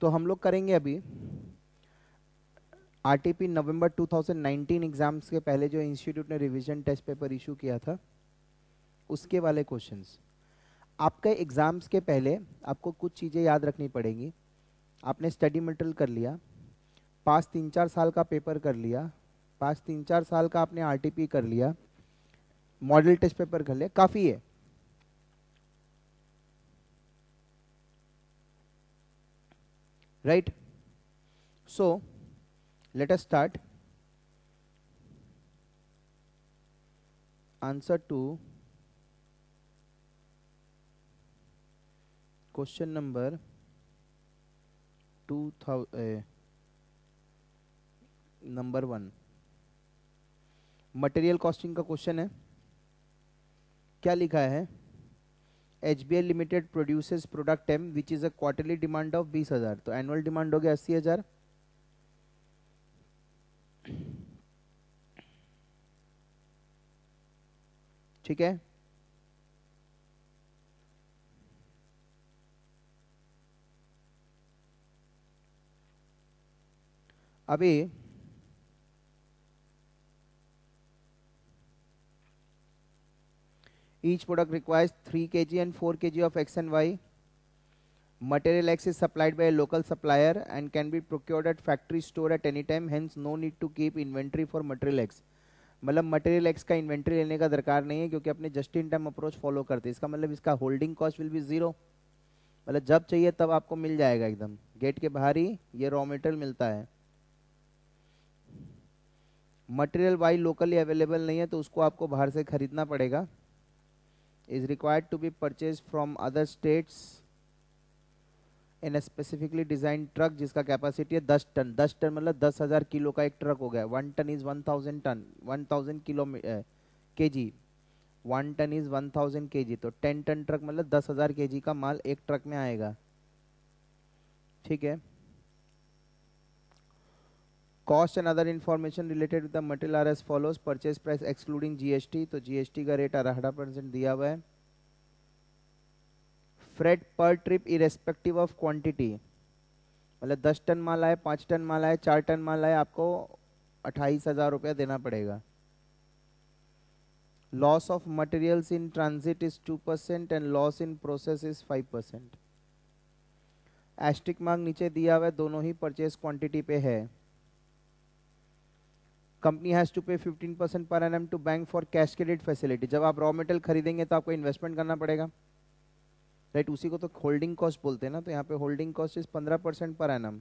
तो हम लोग करेंगे अभी आरटीपी नवंबर 2019 एग्जाम्स के पहले जो इंस्टीट्यूट ने रिवीजन टेस्ट पेपर इशू किया था उसके वाले क्वेश्चंस। आपके एग्ज़ाम्स के पहले आपको कुछ चीज़ें याद रखनी पड़ेंगी। आपने स्टडी मटेरियल कर लिया, पास 3-4 साल का पेपर कर लिया, पास 3-4 साल का आपने आरटीपी कर लिया, मॉडल टेस्ट पेपर कर लिया, काफ़ी है। Right, so let us start answer to question number 1 material costing का क्वेश्चन है। क्या लिखा है? HBL limited produces product M which is a quarterly demand of 20,000। तो एनुअल डिमांड हो गया 80,000। ठीक है, अभी each product requires 3 kg and 4 kg of X and Y. Material X is supplied by a local supplier and can be procured at factory store at any time, hence no need to keep inventory for material X. मतलब material X का inventory लेने का दरकार नहीं है क्योंकि अपने just in time approach follow करते हैं। इसका मतलब इसका holding cost will be zero, मतलब जब चाहिए तब आपको मिल जाएगा, एकदम गेट के बाहर ही ये रॉ मटेरियल मिलता है। मटेरियल वाई लोकली अवेलेबल नहीं है तो उसको आपको बाहर से खरीदना पड़ेगा। Is required to be purchase from other states in a specifically design truck जिसका कैपेसिटी है 10 टन। 10 टन मतलब 10,000 किलो का एक ट्रक हो गया। 1 टन इज 1,000 टन, 1,000 के जी, 1 टन इज 1,000 के जी। तो 10 टन ट्रक मतलब 10,000 के जी का माल एक ट्रक में आएगा। ठीक है, cost and other information related with the material are as follows, purchase price excluding GST, तो GST का रेट 18% दिया हुआ है। फ्रेट पर ट्रिप इरेस्पेक्टिव ऑफ क्वांटिटी, मतलब 10 टन माल आए, 5 टन माल आए, 4 टन माल आए, आपको 28,000 रुपया देना पड़ेगा। Loss of materials in transit is 2% and loss in process is 5%। Asterisk mark नीचे दिया हुआ है, दोनों ही परचेज क्वांटिटी पे है। Company has to pay 15% per annum to bank for cash credit facility. जब आप रॉ मटेरियल खरीदेंगे तो आपको इन्वेस्टमेंट करना पड़ेगा। राइट, उसी को तो होल्डिंग कॉस्ट बोलते हैं ना। तो यहाँ पे holding cost is 15% per annum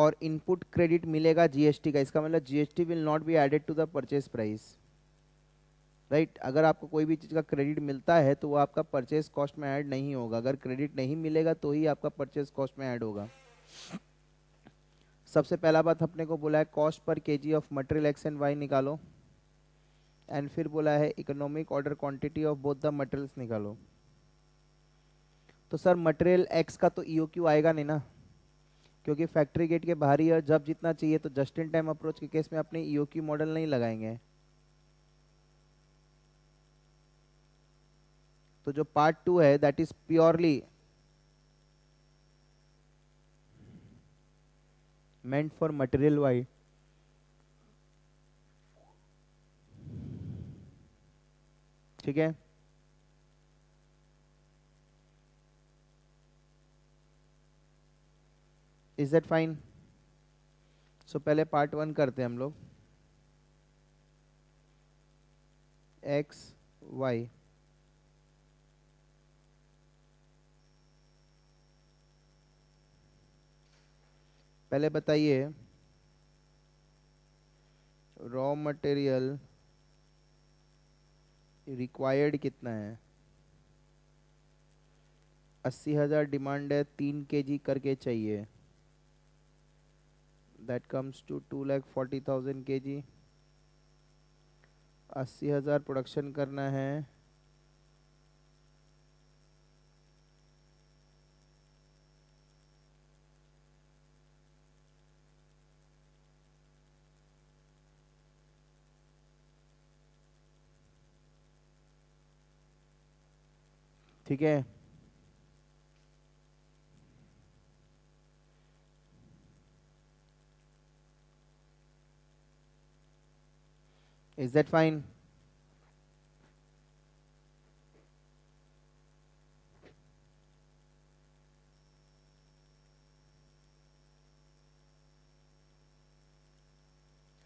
और इनपुट क्रेडिट मिलेगा GST का। इसका मतलब GST will not be added to the purchase price. Right, अगर आपको कोई भी चीज़ का क्रेडिट मिलता है तो वो आपका परचेज कॉस्ट में ऐड नहीं होगा। अगर क्रेडिट नहीं मिलेगा तो ही आपका परचेज कॉस्ट में ऐड होगा। सबसे पहला बात अपने को बोला है cost per KG of material X and Y निकालो, एंड फिर बोला है economic order quantity of both the materials निकालो। तो सर मटेरियल एक्स का तो EOQ आएगा नहीं ना, क्योंकि फैक्ट्री गेट के बाहर ही और जब जितना चाहिए, तो जस्ट इन टाइम अप्रोच के केस में अपने EOQ मॉडल नहीं लगाएंगे। तो जो पार्ट 2 है that is purely meant for material Y. ठीक है, is that fine? सो पहले पार्ट 1 करते हैं हम लोग। XY पहले बताइए, रॉ मटेरियल रिक्वायर्ड कितना है? 80,000 डिमांड है, 3 kg करके चाहिए, that comes to 2,40,000 kg। 80,000 production करना है, Is that fine?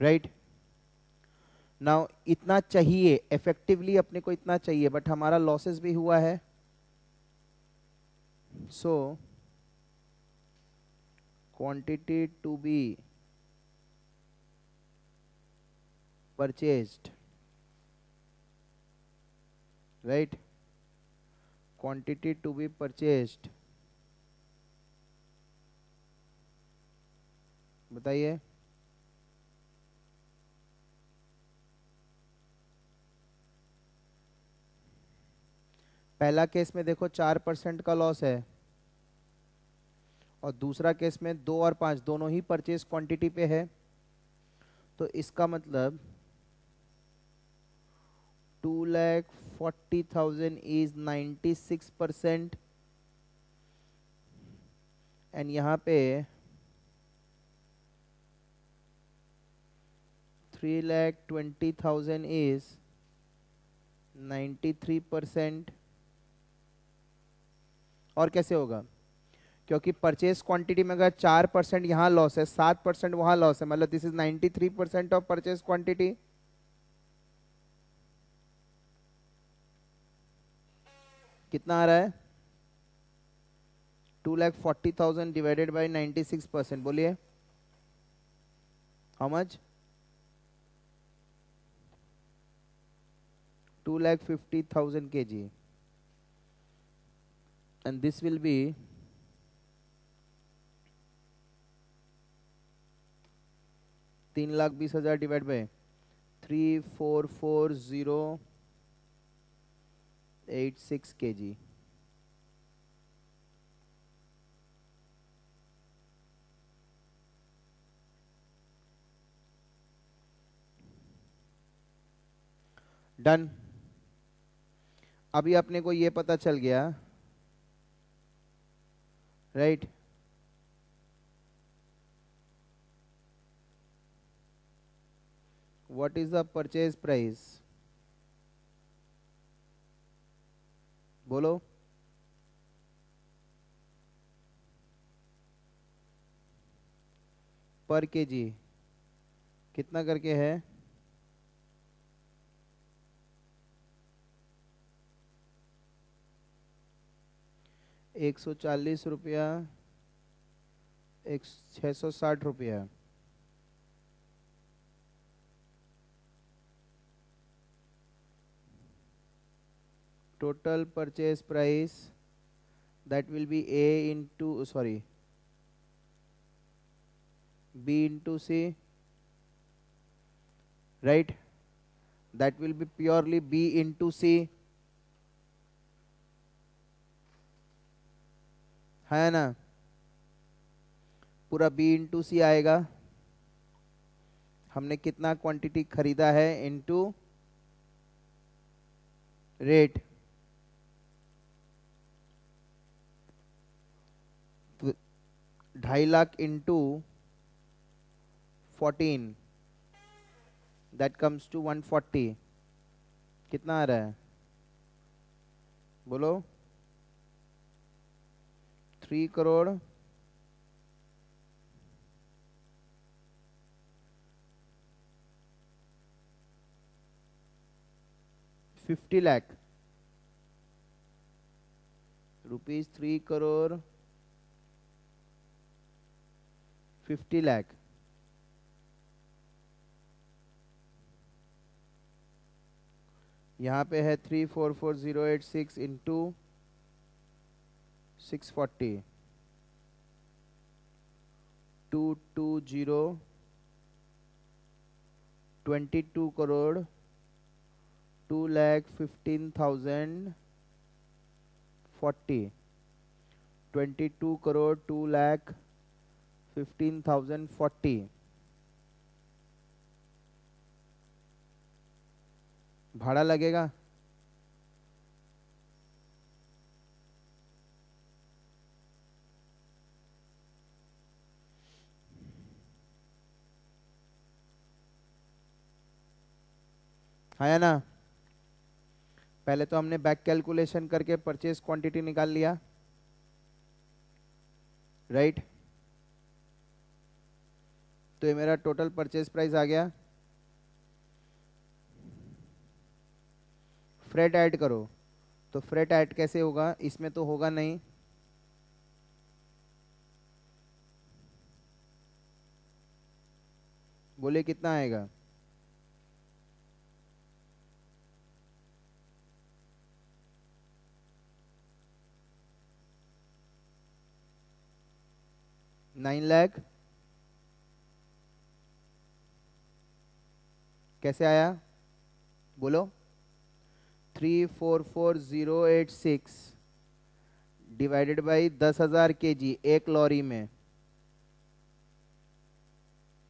Right now इतना चाहिए, इफेक्टिवली अपने को इतना चाहिए, बट हमारा लॉसेस भी हुआ है, so quantity to be purchased, right, quantity to be purchased, बताइए पहला केस में देखो 4% का लॉस है और दूसरा केस में 2 और 5 दोनों ही परचेज क्वांटिटी पे है, तो इसका मतलब 2,40,000 इज 96% एंड यहाँ पे 3,20,000 इज 93%। और कैसे होगा, क्योंकि परचेज क्वांटिटी में अगर 4% यहाँ लॉस है, 7% वहाँ लॉस है, मतलब this is 93% of purchase quantity. कितना आ रहा है 2,40,000 डिवाइडेड बाई 96%, बोलिए how much, 2,50,000 kg and this will be 3,20,000 divide by 3,44086 kg। Done. अभी अपने को ये पता चल गया, right what is the purchase price, बोलो पर केजी कितना करके है, 140 रुपया, 660 रुपया। Total purchase price that will be A into, sorry, B into C, right? That will be purely B into C, है ना, पूरा B into C आएगा। हमने कितना क्वांटिटी खरीदा है into रेट, तो 2.5 lakh into 14 that comes to 140। कितना आ रहा है बोलो, 3,50,00,000 रुपीज, 3,50,00,000। यहाँ पे है 3,44086 इंटू 640, 2,20, 22 करोड़ 2,15,040, 22 करोड़ 2,15,040। भाड़ा लगेगा, आया ना। पहले तो हमने बैक कैलकुलेशन करके परचेज क्वांटिटी निकाल लिया, राइट। तो ये मेरा टोटल परचेज प्राइस आ गया। फ्रेट ऐड करो, तो फ्रेट ऐड कैसे होगा, इसमें तो होगा नहीं, बोले कितना आएगा, नाइन लाख कैसे आया बोलो, 344086 डिवाइडेड बाई 10,000 kg एक लॉरी में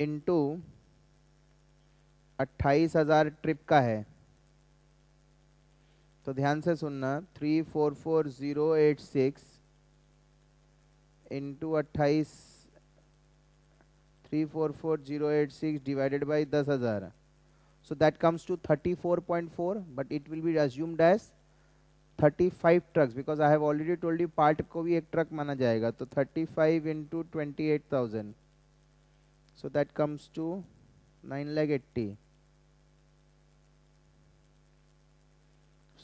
इंटू 28,000 ट्रिप का है। तो ध्यान से सुनना, 344086 into 344,086 divided by 10,000, so that comes to 34.4, but it will be assumed as 35 trucks because I have already told you part को भी एक ट्रक माना जाएगा। तो 35 into 28,000, so that comes to 9,80,000,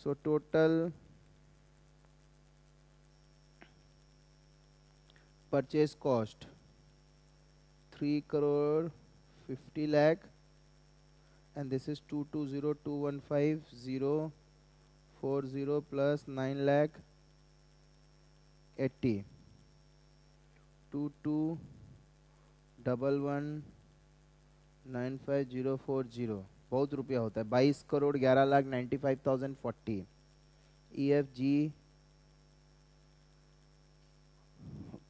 so total purchase cost 3,50,00,000 and this is 2,20,215,040 plus 9,80,000 2,2,119,5040 बहुत रुपया होता है, 22,11,95,040। EFG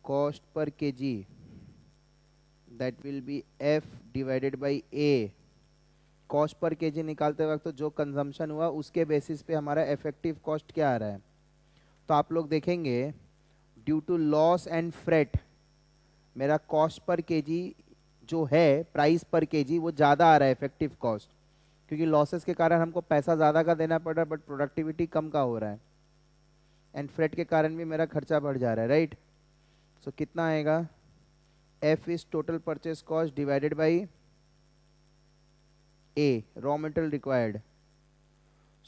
cost per kg that will be F divided by A। cost per kg निकालते वक्त तो जो कंजम्पशन हुआ उसके बेसिस पे हमारा effective cost क्या आ रहा है। तो आप लोग देखेंगे due to loss and freight मेरा cost per kg जो है price per kg वो ज़्यादा आ रहा है effective cost, क्योंकि losses के कारण हमको पैसा ज़्यादा का देना पड़ रहा है but productivity कम का हो रहा है, and freight के कारण भी मेरा खर्चा बढ़ जा रहा है, राइट। सो कितना आएगा, F is total purchase cost divided by A raw material required.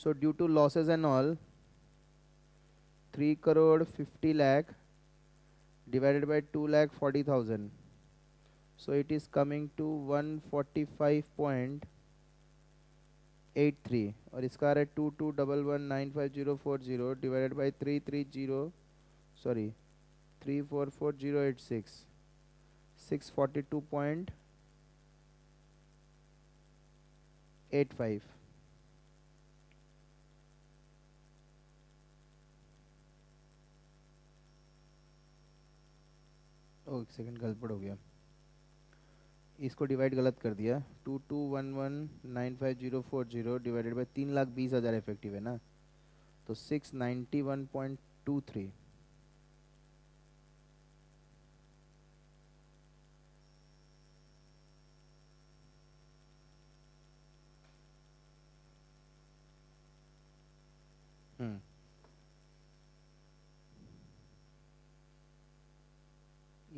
So due to losses and all 3,50,00,000 divided by 2,40,000, so it is coming to 145.83 और इसका आ रहा है 2,2,119,5040 डिवाइडेड बाई 3,44086 642.85। ओ एक सेकेंड, गड़बड़ हो गया, इसको डिवाइड गलत कर दिया। 2,2,119,5040 डिवाइडेड बाई 3,20,000 इफेक्टिव है ना, तो 691.23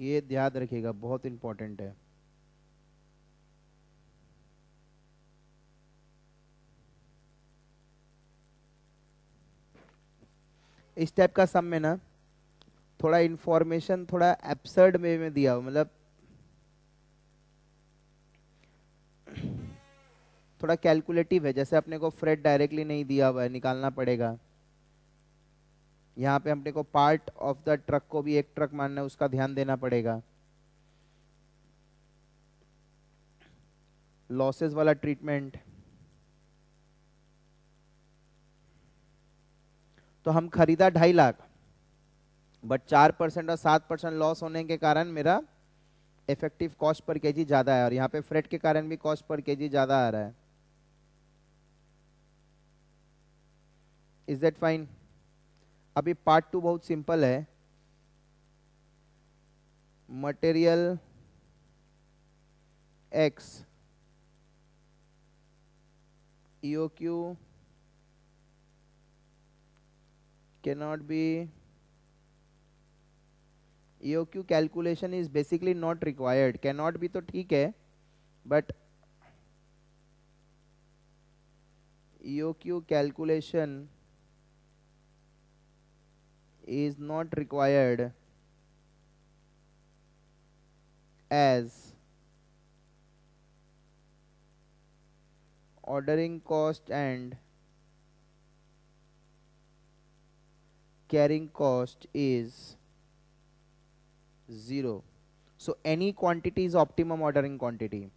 ये याद रखिएगा, बहुत इंपॉर्टेंट है। इस टाइप का सम में ना थोड़ा इंफॉर्मेशन थोड़ा एब्सर्ड वे में दिया हो, मतलब थोड़ा कैलकुलेटिव है। जैसे अपने को फ्रेट डायरेक्टली नहीं दिया हुआ है, निकालना पड़ेगा। यहाँ पे हमने को पार्ट ऑफ द ट्रक को भी एक ट्रक मानना है, उसका ध्यान देना पड़ेगा। लॉसेस वाला ट्रीटमेंट, तो हम खरीदा 2,50,000 बट 4% और 7% लॉस होने के कारण मेरा इफेक्टिव कॉस्ट पर केजी ज्यादा है, और यहाँ पे फ्रेट के कारण भी कॉस्ट पर केजी ज्यादा आ रहा है। Is that fine. अभी पार्ट 2 बहुत सिंपल है, material X EOQ cannot be. EOQ calculation is basically not required. Cannot be तो ठीक है, but EOQ calculation is not required as ordering cost and carrying cost is 0. So any quantity is optimum ordering quantity.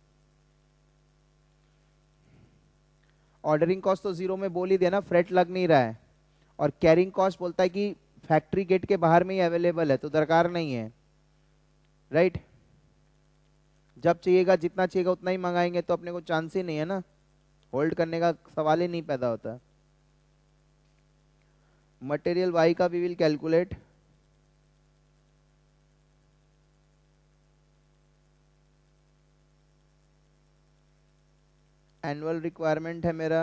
Ordering cost तो zero में बोल ही दिया ना, freight लग नहीं रहा है, और कैरिंग कॉस्ट बोलता है कि फैक्ट्री गेट के बाहर में ही अवेलेबल है तो दरकार नहीं है, राइट? जब चाहिएगा जितना चाहिएगा उतना ही मंगाएंगे तो अपने को चांस ही नहीं है ना, होल्ड करने का सवाल ही नहीं पैदा होता. मटेरियल वाई का we will calculate. Annual requirement है मेरा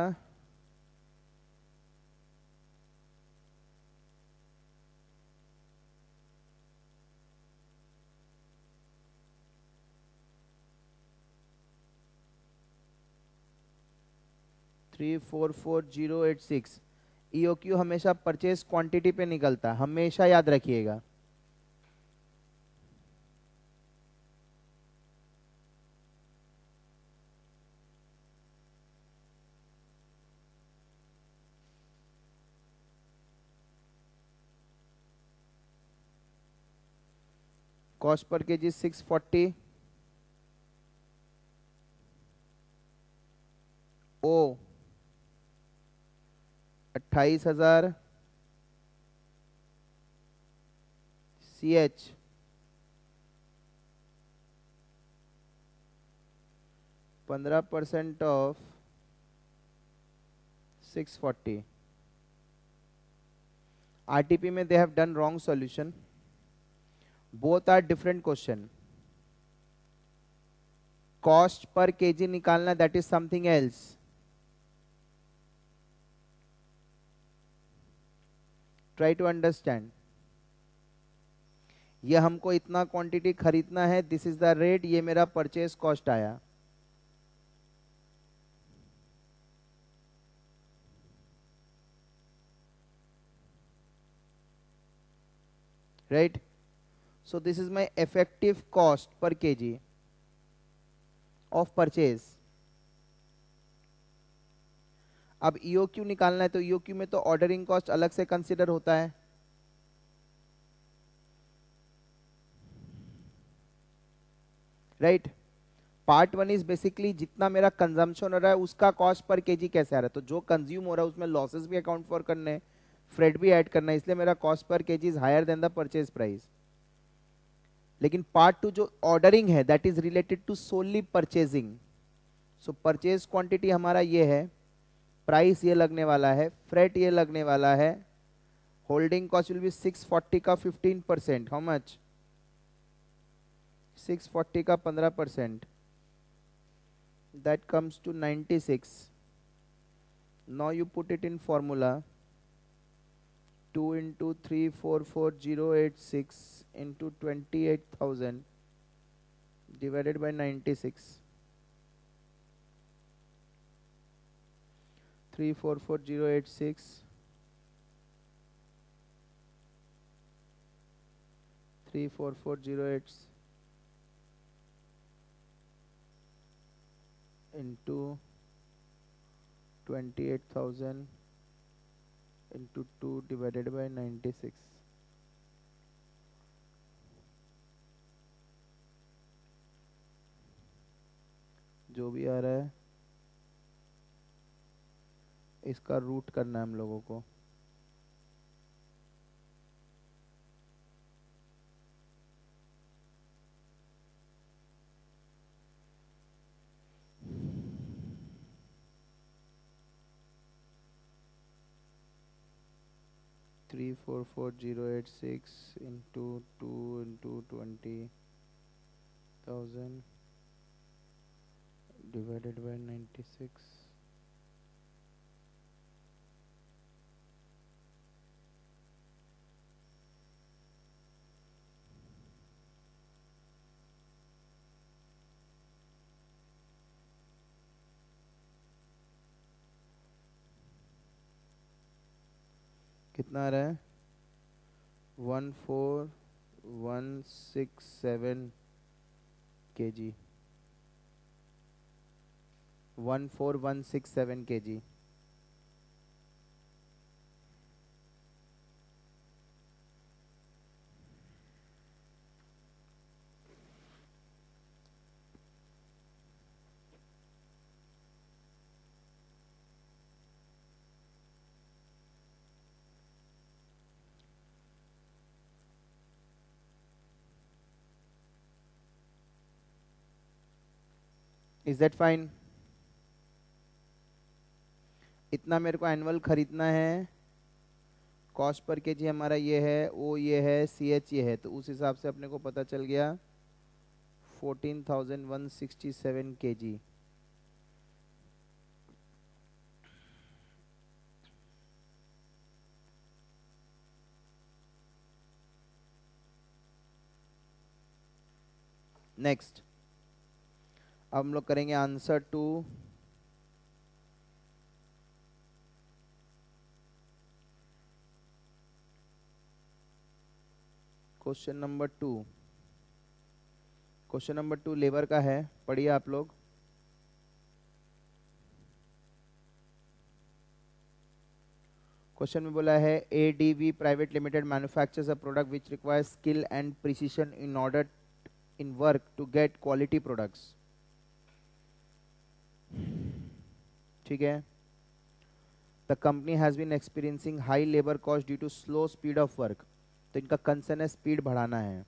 344086. EOQ हमेशा परचेस क्वांटिटी पे निकलता, हमेशा याद रखिएगा. Cost per KG 640. ओ 28,000. CH 15% of 640. RTP में they have done wrong solution. Both are different question. Cost per kg निकालना that is something else. Try to understand. ये हमको इतना क्वांटिटी खरीदना है, दिस इज द रेट, ये मेरा परचेस कॉस्ट आया. Right? So this is my effective cost per KG of purchase. अब EOQ निकालना है तो EOQ में तो ऑर्डरिंग कॉस्ट अलग से कंसिडर होता है. Right? Part one is basically जितना मेरा कंजम्पशन हो रहा है उसका कॉस्ट पर केजी कैसे आ रहा है, तो जो कंज्यूम हो रहा है उसमें लॉसेस भी अकाउंट फॉर करने हैं, फ्रेट भी ऐड करना है, इसलिए मेरा cost per KG is higher than the purchase price. लेकिन पार्ट टू जो ऑर्डरिंग है that is related to solely purchasing. So purchase quantity हमारा ये है, प्राइस ये लगने वाला है, फ्रेट ये लगने वाला है, होल्डिंग कॉस्ट विल बी 640 का 15%. How much? 640 का 15%. That comes to 96. Now you put it in formula 2 into 344086 into 28,000 divided by 96. 344086 344086 into 28,000 into 2 divided by 96. जो भी आ रहा है इसका रूट करना है हम लोगों को. Three 44086 into 2 into 20,000 divided by 96. कितना आ रहा है 14167 kg 14167 kg। Is that fine? इतना मेरे को एनुअल खरीदना है, कॉस्ट पर के जी हमारा ये है, ओ ये है, सी एच ये है, तो उस हिसाब से अपने को पता चल गया 14,167 kg। नेक्स्ट अब हम लोग करेंगे answer to question number 2। Question number 2 labour का है, पढ़िए आप लोग। क्वेश्चन में बोला है ADB private limited manufactures a product which requires skill and precision in order in work to get quality products. ठीक है, the company has been experiencing high labour cost due to slow speed of work. तो इनका concern है speed बढ़ाना है।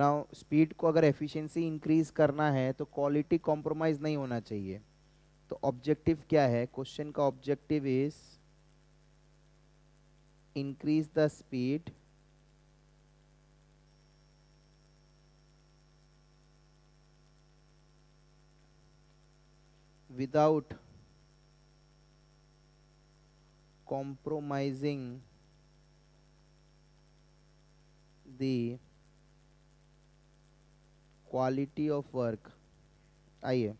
Now speed को अगर efficiency increase करना है तो क्वालिटी कॉम्प्रोमाइज नहीं होना चाहिए। तो ऑब्जेक्टिव क्या है, क्वेश्चन का objective is increase the speed without compromising the quality of work। आइए,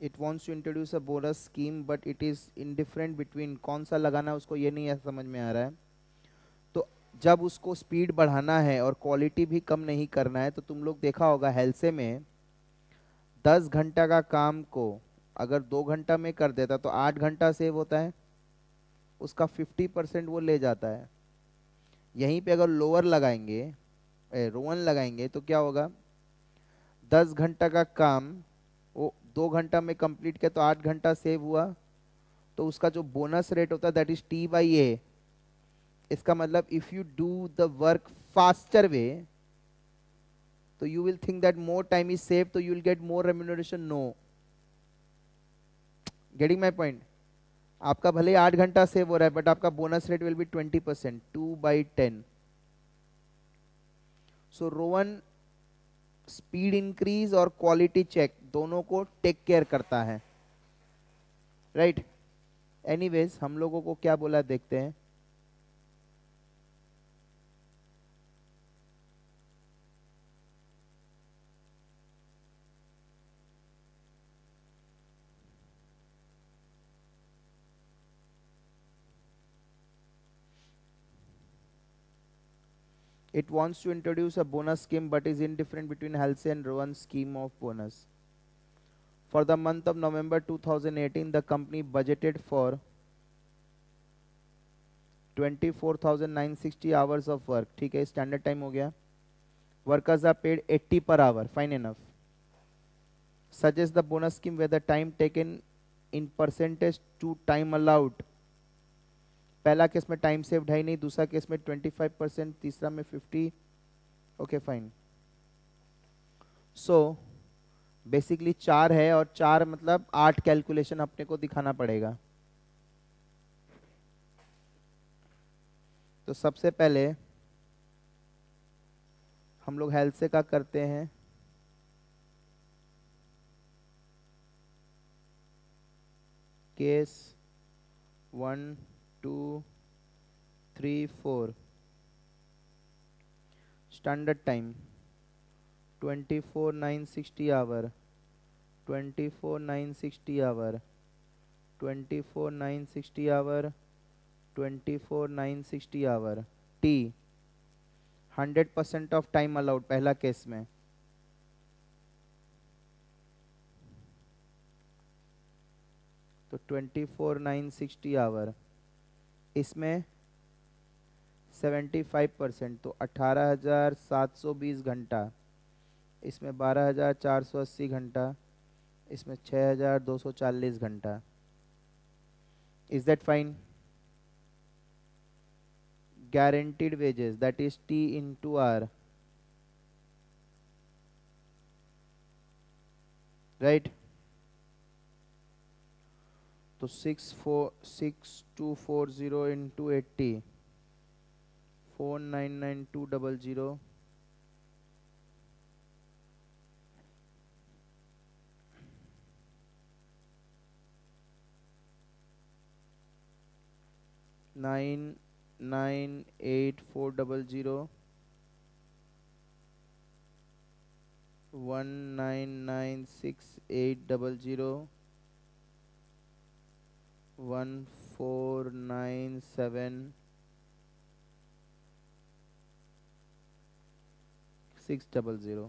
it wants to introduce a bonus scheme but it is indifferent between कौन सा लगाना है उसको ये नहीं समझ में आ रहा है। जब उसको स्पीड बढ़ाना है और क्वालिटी भी कम नहीं करना है, तो तुम लोग देखा होगा हेल्से में 10 घंटा का काम को अगर 2 घंटा में कर देता तो 8 घंटा सेव होता है, उसका 50% वो ले जाता है। यहीं पे अगर लोअर लगाएंगे, रोवन लगाएंगे, तो क्या होगा 10 घंटा का काम वो 2 घंटा में कंप्लीट किया तो 8 घंटा सेव हुआ, तो उसका जो बोनस रेट होता है दैट इज T/A। इसका मतलब if you do the work faster way तो you will think that more time is save, तो you will get more remuneration. No, getting my point. आपका भले 8 घंटा सेव हो रहा है बट आपका bonus rate will be 20%, 2/10। So Rowan speed increase और क्वालिटी चेक दोनों को टेक केयर करता है, राइट। एनीवेज, हम लोगों को क्या बोला देखते हैं। It wants to introduce a bonus scheme but is indifferent between Halsey and Rowan scheme of bonus. For the month of November 2018, the company budgeted for 24,960 hours of work. ठीक है, standard time हो गया। Workers are paid 80 per hour. Fine enough. Suggest the bonus scheme where the time taken in percentage to time allowed। पहला case में time saved है नहीं, दूसरा case में 25%, तीसरा में 50। Okay fine. सो बेसिकली 4 है और 4 मतलब 8 कैलकुलेशन अपने को दिखाना पड़ेगा। तो सबसे पहले हम लोग हेल्थ से का करते हैं। Case 1 2 3 4, standard time 24,960 hour, 24,960 hour T 100% of time allowed पहला केस में। तो 24,960 आवर इसमें 75% तो 18,720 घंटा, इसमें 12,480 घंटा, इसमें 6,240 घंटा। Is that fine? guaranteed wages, that is T into R, right? तो 6,240 into 80, 4,992.00 9,984.00 1,996.80 1,497.600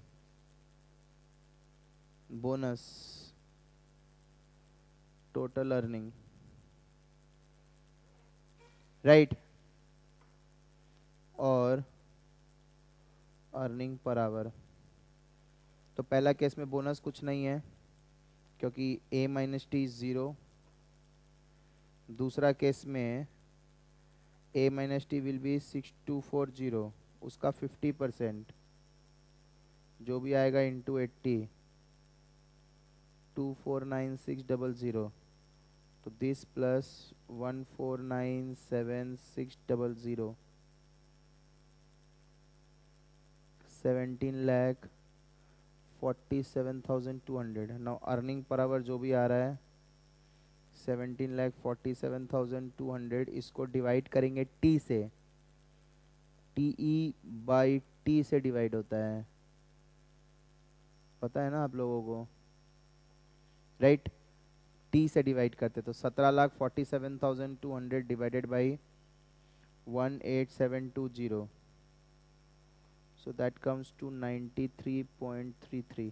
bonus total earning, right? और अर्निंग पर आवर तो पहला केस में बोनस कुछ नहीं है क्योंकि A माइनस टी ज़ीरो। दूसरा केस में A minus T will be 6,240, उसका 50% जो भी आएगा इंटू 80, 24,960.00 तो this plus 1,497.600 17,47,200। Now earning per hour जो भी आ रहा है 17,47,200, इसको डिवाइड करेंगे टी से, टीई बाई टी से डिवाइड होता है, पता है ना आप लोगों को, राइट? टी से डिवाइड करते तो 17,47,200 divided by 18,720 so that comes to 93.33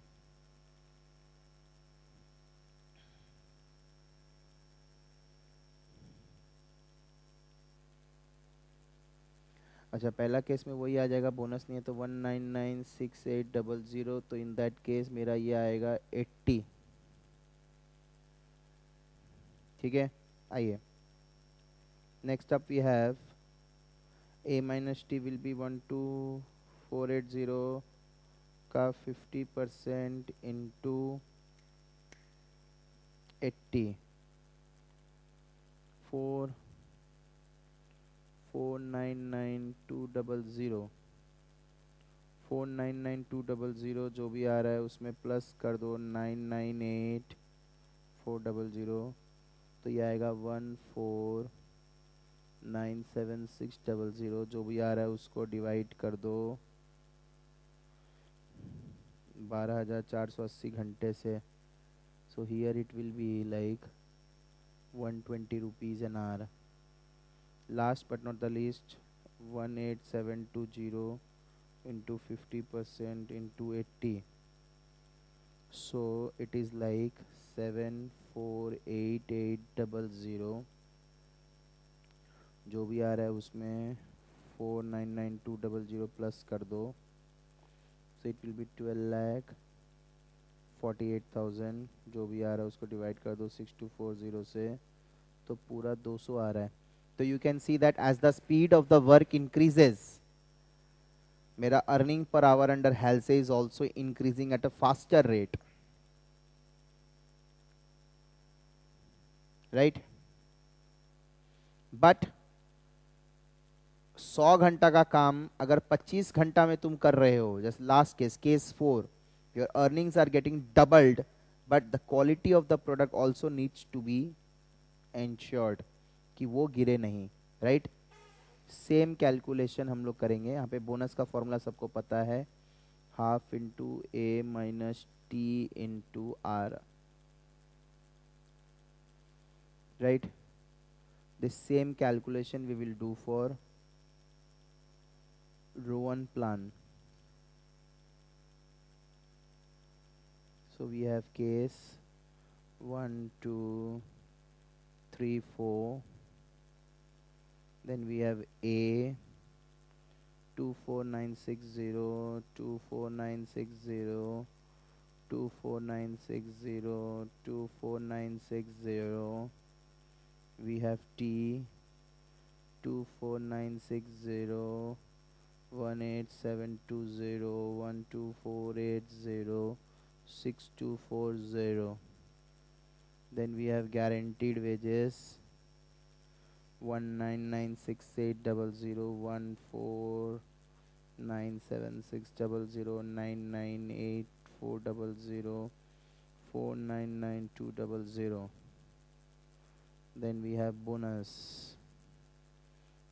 अच्छा पहला केस में वही आ जाएगा, बोनस नहीं है तो 1,996.80 तो इन दैट केस मेरा ये आएगा 80। ठीक है, आइए next up we have A minus T will be 1,2,480 का 50% इंटू 80 4,992.00 जो भी आ रहा है उसमें प्लस कर दो 9,984.00 तो ये आएगा 1,497.600 जो भी आ रहा है उसको डिवाइड कर दो 12,480 घंटे से। So here it will be like 120 rupees an hour. Last but not the least 18,720 into 50% into 80 so it is like 7,488.00 जो भी आ रहा है उसमें 4,992.00 प्लस कर दो so it will be 12,48,000 जो भी आ रहा है उसको डिवाइड कर दो 6,240 से तो पूरा 200 आ रहा है। तो you can see that as the speed of the work increases मेरा earning per hour under Halsey is also increasing at a faster rate, right? But 100 घंटा का काम अगर 25 घंटा में तुम कर रहे हो जैसे last case case 4 your earnings are getting doubled but the quality of the product also needs to be ensured कि वो गिरे नहीं, राइट? सेम कैलकुलेशन हम लोग करेंगे। यहाँ पे बोनस का फॉर्मूला सबको पता है half into A minus T into R, right. The same calculation we will do for Rowan plan. So we have case 1, 2, 3, 4. Then we have A 24960, 24960, 24960, 24960. We have T 24960, 18720, 12480, 6240. Then we have guaranteed wages 1996800, 1497600, 998400, 499200. Then we have bonus.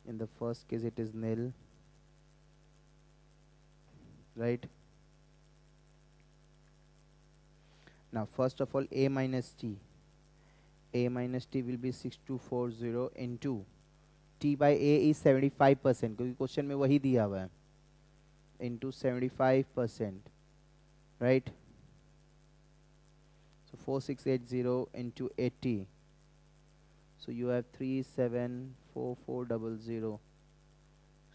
In the first case it is nil, right? Now first of all A minus T will be 6240 into T by A is 75%, क्योंकि question में वही दिया हुआ है, into 75%, right? So 4680 into 80. So you have 374400.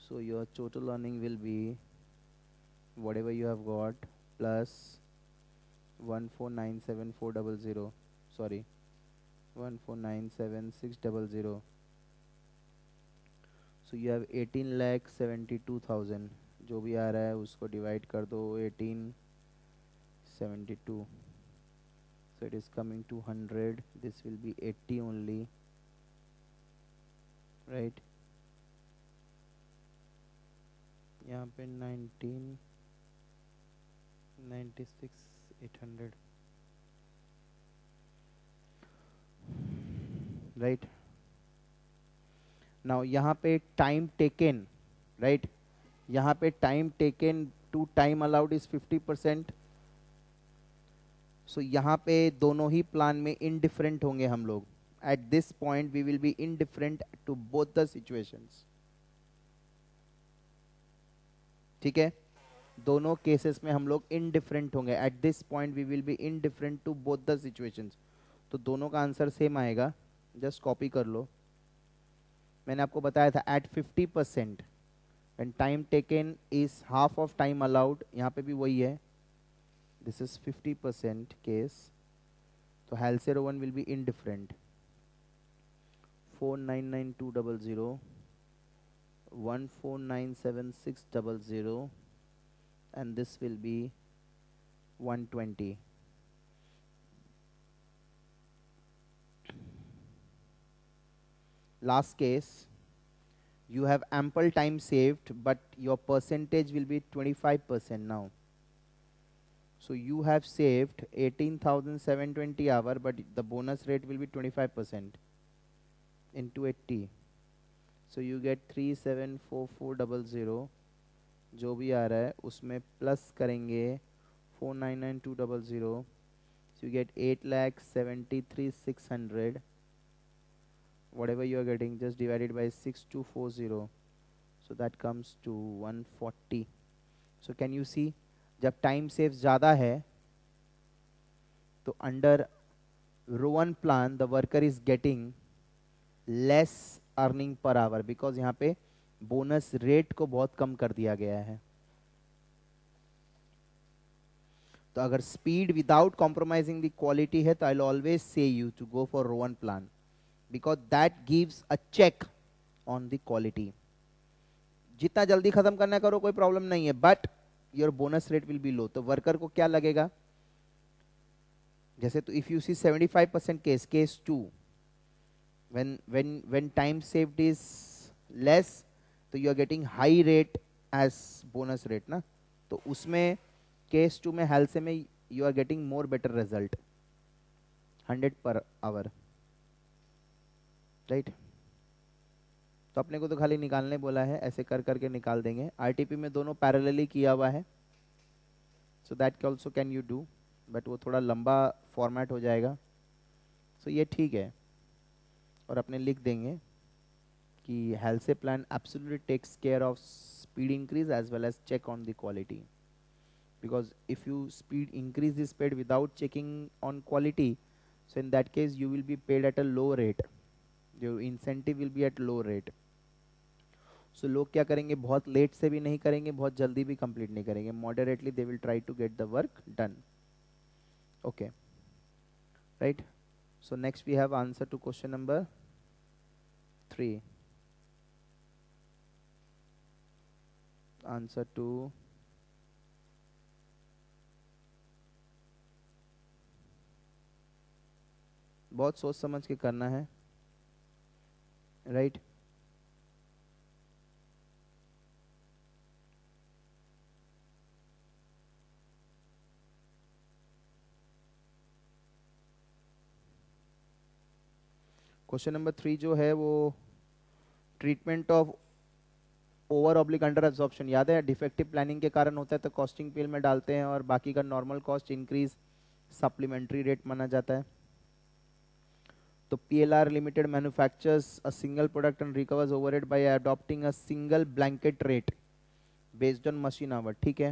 So your total earning will be whatever you have got plus 1497400. Sorry, 1497600. So you have 18,72,000. जो भी आ रहा है उसको divide कर दो 1872. So it is coming to 100. This will be 80 only. Right, यहाँ पे 19,96,800, राइट. नाउ यहाँ पे टाइम टेकन, राइट, यहाँ पे time taken to time allowed is 50%. So यहाँ पे दोनों ही प्लान में इनडिफरेंट होंगे हम लोग. At this point, we will be indifferent to both the situations. ठीक है, दोनों केसेस में हम लोग indifferent होंगे. At this point, we will be indifferent to both the situations. तो दोनों का आंसर सेम आएगा. Just copy कर लो. मैंने आपको बताया था at 50% and time taken is half of time allowed. यहाँ पे भी वही है. This is 50% case. तो Halsey Rowan will be indifferent. 499200, 1497600, and this will be 120. Last case, you have ample time saved, but your percentage will be 25% now. So you have saved 18,720 hour, but the bonus rate will be 25%. into 80, so you get 374400. जो भी आ रहा है उसमें plus करेंगे 499200, so you get 8,73,600. Whatever you are getting, just divided by 6240, so that comes to 140. So can you see, जब time saves ज़्यादा है, तो under Rowan plan the worker is getting less earning per hour, because यहाँ पे bonus rate को बहुत कम कर दिया गया है. तो अगर speed without compromising the quality है तो I will always say you to go for Rowan plan, because that gives a check on the quality. जितना जल्दी खत्म करना करो, कोई प्रॉब्लम नहीं है, but your bonus rate will be low. तो वर्कर को क्या लगेगा, जैसे तो if you see 75% case, case 2, when time saved is less, तो you are getting high rate as bonus rate ना. तो उसमें case 2 में Halsey में you are getting more better result, 100 per hour, right. तो अपने को तो खाली निकालने बोला है, ऐसे कर करके निकाल देंगे. RTP में दोनों parallelly किया हुआ है, so that also can you do, but वो थोड़ा लंबा फॉर्मेट हो जाएगा। सो ये ठीक है, और अपने लिख देंगे कि Halsey plan absolutely takes care of speed increase as well as check on the quality, because if you speed increase is paid without checking on quality, so in that case you will be paid at a low rate, your incentive will be at low rate. So लोग क्या करेंगे, बहुत late से भी नहीं करेंगे, बहुत जल्दी भी कंप्लीट नहीं करेंगे, moderately they will try to get the work done. Okay right, so next we have answer to question number 3, answer to बहुत सोच समझ के करना है, राइट। क्वेश्चन नंबर 3 जो है वो treatment of over oblique under absorption, याद है डिफेक्टिव प्लानिंग के कारण होता है, तो कॉस्टिंग बिल में डालते हैं और बाकी का normal cost increase supplementary rate माना जाता है। तो PLR Limited manufactures a single product and recovers overhead by adopting a single blanket rate based on machine hour, ठीक है।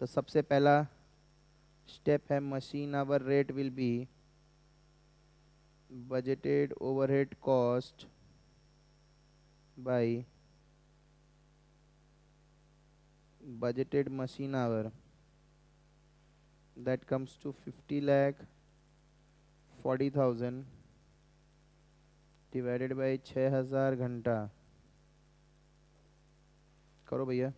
तो सबसे पहला स्टेप है machine hour rate will be budgeted overhead cost by budgeted machine hour that comes to 50,40,000 divided by 6,000 घंटा, करो भैया,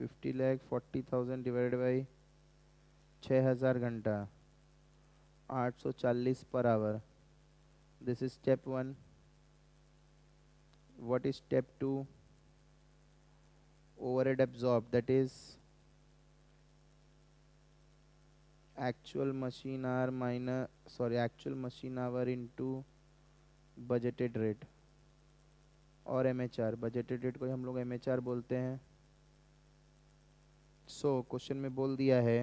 50,40,000 divided by 6,000 घंटा, 840 पर hour. This is step 1। What is step 2? Overhead absorb, that is actual machine hour minus, sorry, actual machine hour into budgeted rate और MHR, budgeted rate को हम लोग MHR बोलते हैं। So क्वेश्चन में बोल दिया है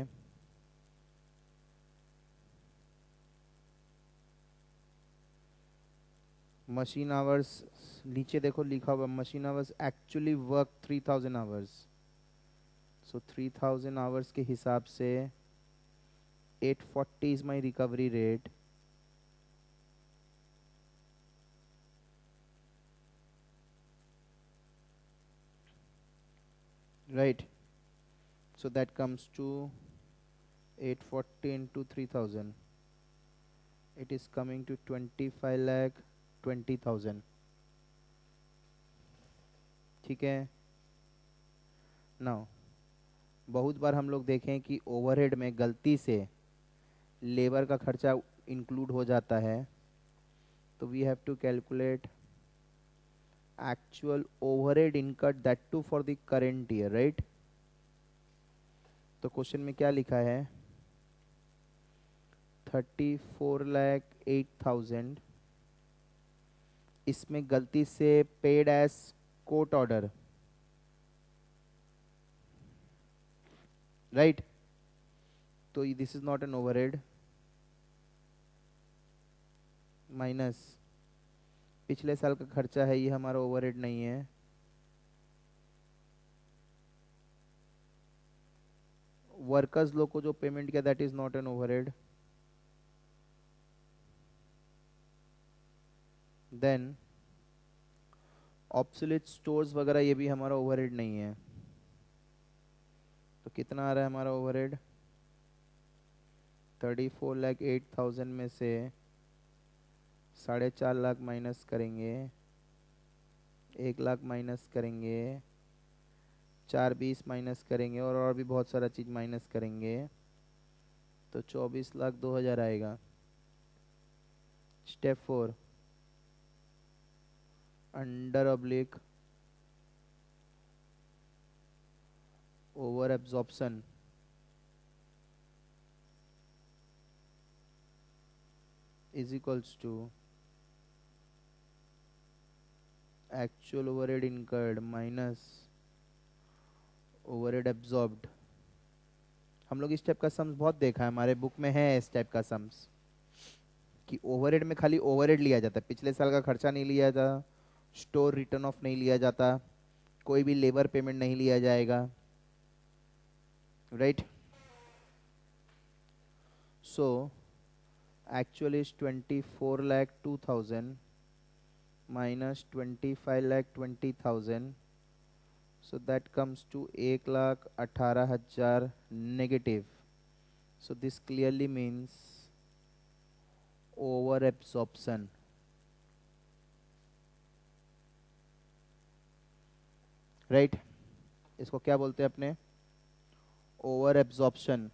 machine hours, नीचे देखो लिखा हुआ machine hours actually work 3,000 hours, so 3,000 hours के हिसाब से 840 is my recovery rate, right? So that comes to 840 into 3,000. It is coming to 25,20,000. ठीक है। Now, बहुत बार हम लोग देखें कि overhead में गलती से लेबर का खर्चा इंक्लूड हो जाता है, तो we have to calculate actual overhead incurred, that too for the current year, right. तो क्वेश्चन में क्या लिखा है, 34,08,000, इसमें गलती से paid as court order, right. तो this is not an overhead, minus पिछले साल का खर्चा है, ये हमारा ओवरहेड नहीं है, वर्कर्स लोग को जो पेमेंट किया that is not an overhead, then obsolete stores वगैरह ये भी हमारा ओवरहेड नहीं है। तो कितना आ रहा है हमारा ओवरहेड, 34,08,000 में से 4.5 लाख माइनस करेंगे, 1 लाख माइनस करेंगे, 420 माइनस करेंगे और भी बहुत सारा चीज़ माइनस करेंगे, तो 24,02,000 आएगा। Step 4, under oblique over absorption, is equals to actual overhead incurred minus overhead absorbed, हम लोग इस टाइप का सम्स बहुत देखा है, हमारे बुक में है इस टाइप का सम्स कि ओवरहेड में खाली ओवरहेड लिया जाता है, पिछले साल का खर्चा नहीं लिया जाता, स्टोर रिटर्न ऑफ नहीं लिया जाता, कोई भी लेबर पेमेंट नहीं लिया जाएगा, right. So actual is 24,02,000 minus 25,20,000, so that comes to 1,18,000 negative. So this clearly means over absorption. Right? इसको क्या बोलते हैं अपने? Over absorption.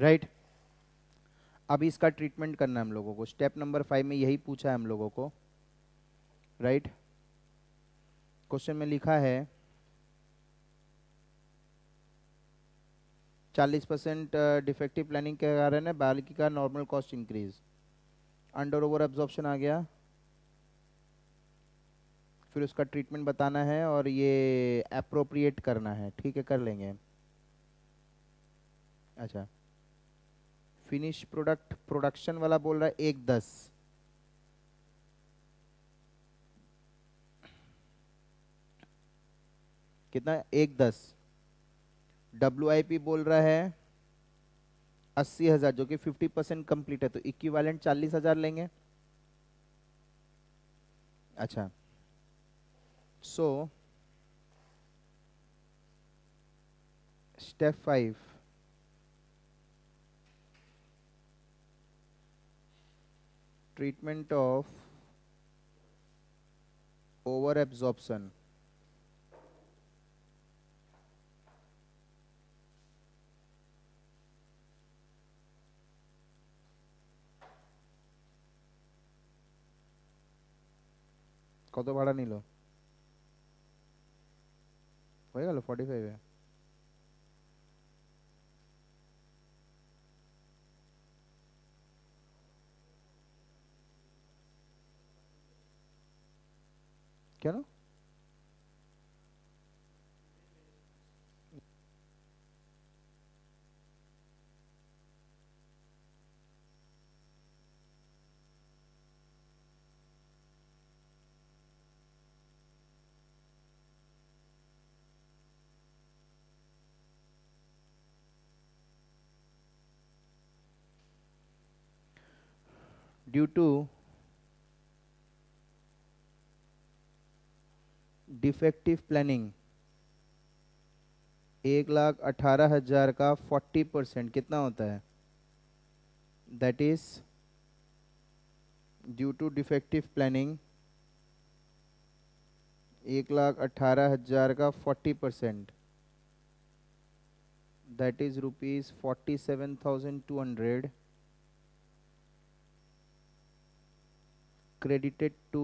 राइट अभी इसका ट्रीटमेंट करना है हम लोगों को, स्टेप नंबर 5 में यही पूछा है हम लोगों को, राइट। क्वेश्चन में लिखा है 40% डिफेक्टिव प्लानिंग के कारण है बालिका का normal cost increase, under over absorption आ गया, फिर उसका ट्रीटमेंट बताना है और ये एप्रोप्रिएट करना है, ठीक है, कर लेंगे। अच्छा, फिनिश प्रोडक्ट प्रोडक्शन वाला बोल रहा है 1,10, कितना? 1,10। WIP बोल रहा है 80,000, जो कि 50% कंप्लीट है, तो इक्विवेलेंट 40,000 लेंगे। अच्छा, so step 5, treatment of over absorption. कत भाड़ा निल हो गल 45 है। क्या ना? Due to डिफेक्टिव प्लानिंग 1,18,000 का 40% कितना होता है? That is due to defective planning 1,18,000 का 40%, that is rupees 47,200 credited to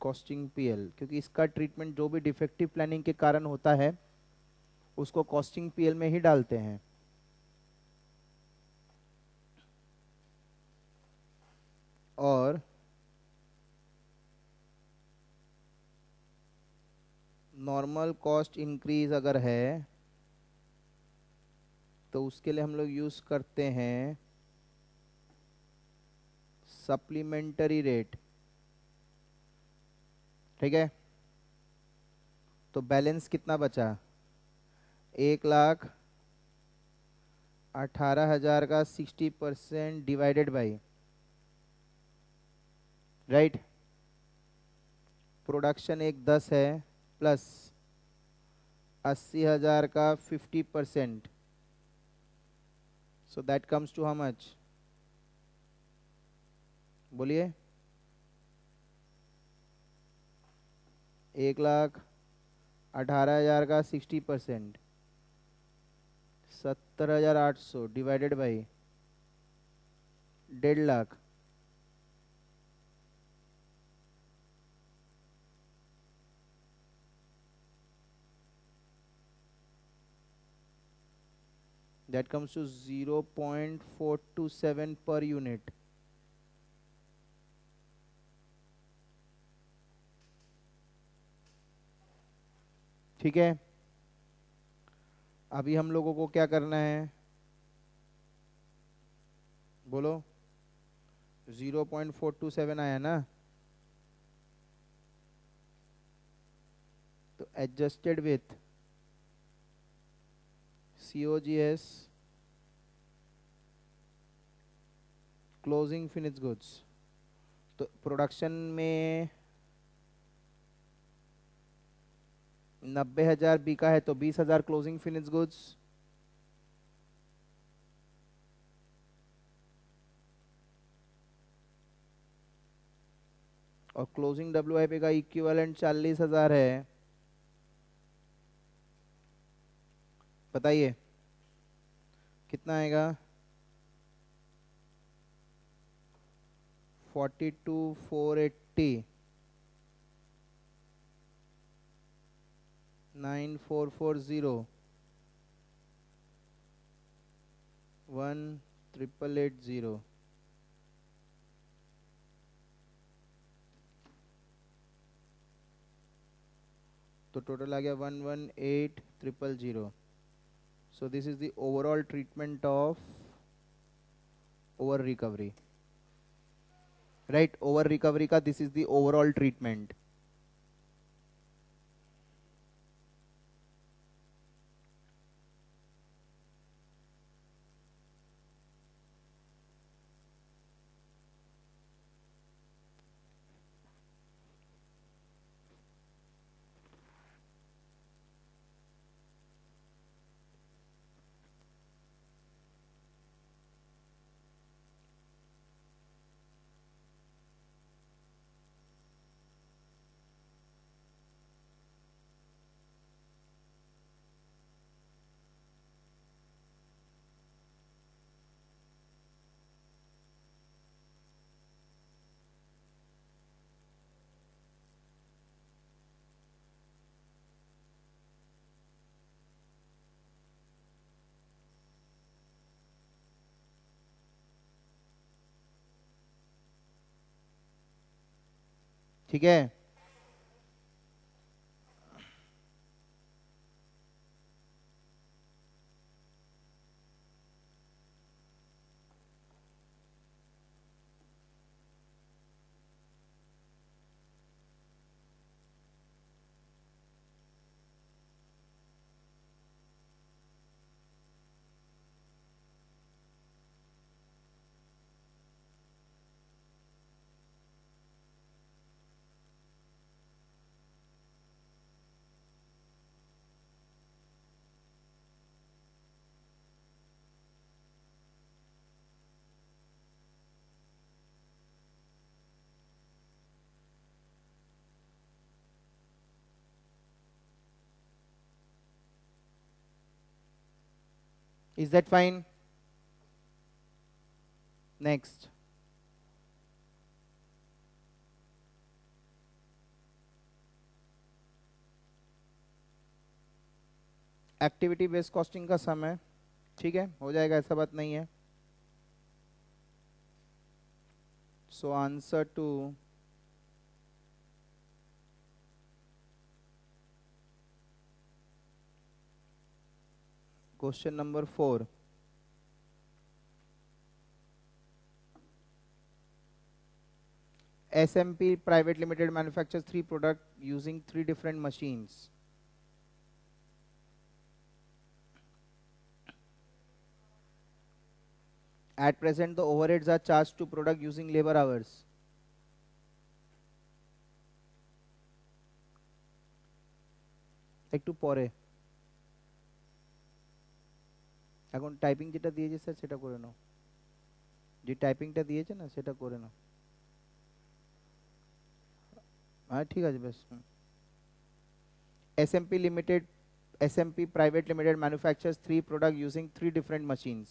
costing PL, क्योंकि इसका ट्रीटमेंट जो भी डिफेक्टिव प्लानिंग के कारण होता है उसको कॉस्टिंग PL में ही डालते हैं। और नॉर्मल कॉस्ट इंक्रीज अगर है तो उसके लिए हम लोग यूज करते हैं सप्लीमेंटरी रेट, ठीक है। तो बैलेंस कितना बचा 1,18,000 का 60% डिवाइडेड बाई राइट प्रोडक्शन 110 है प्लस 80,000 का 50%, so that comes to how much बोलिए 1,18,000 का 60% 70,800 divided by 1,50,000 that comes to 0.427 per unit. ठीक है, अभी हम लोगों को क्या करना है बोलो 0.427 आया ना, तो adjusted with COGS closing finish goods, तो प्रोडक्शन में 90,000 बिका है तो 20,000 क्लोजिंग फिनिश गुड्स, और क्लोजिंग WIP का इक्विवेलेंट 40,000 है। बताइए कितना आएगा 42,480 9440 1,880 तो टोटल आ गया 1,18,000। So this is the overall treatment of over recovery, right? Over recovery का this is the overall treatment. ठीक है, is that fine? Next, activity based costing का सम है। ठीक है, हो जाएगा, ऐसा बात नहीं है। So answer to question number 4 SMP Private Limited manufactures 3 products using 3 different machines. At present, the overheads are charged to product using labor hours. একটু পরে এখন টাইপিং যেটা দিয়েছে স্যার সেটা করে নাও, যে টাইপিংটা দিয়েছে না সেটা করে নাও। हां ठीक है बस। SMP Limited, SMP Private Limited manufactures 3 products using 3 different machines.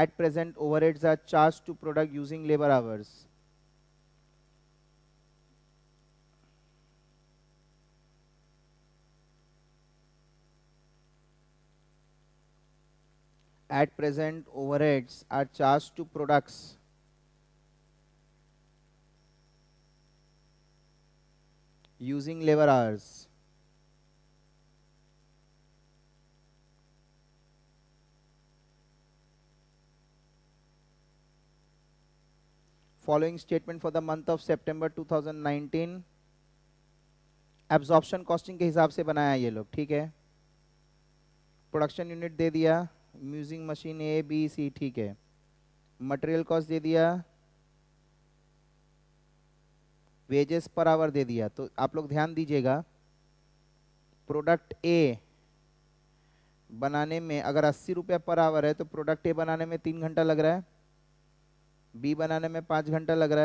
At present, overheads are charged to product using labor hours. At present, overheads are charged to products using labor hours. Following statement for the month of September 2019 absorption costing के हिसाब से बनाया ये लोग, ठीक है। Production unit दे दिया, म्यूजिंग मशीन ए बी सी, ठीक है। मटेरियल कॉस्ट दे दिया, वेजेस पर आवर दे दिया। तो आप लोग ध्यान दीजिएगा, प्रोडक्ट ए बनाने में अगर 80 रुपये पर आवर है तो प्रोडक्ट ए बनाने में 3 घंटा लग रहा है, बी बनाने में 5 घंटा लग रहा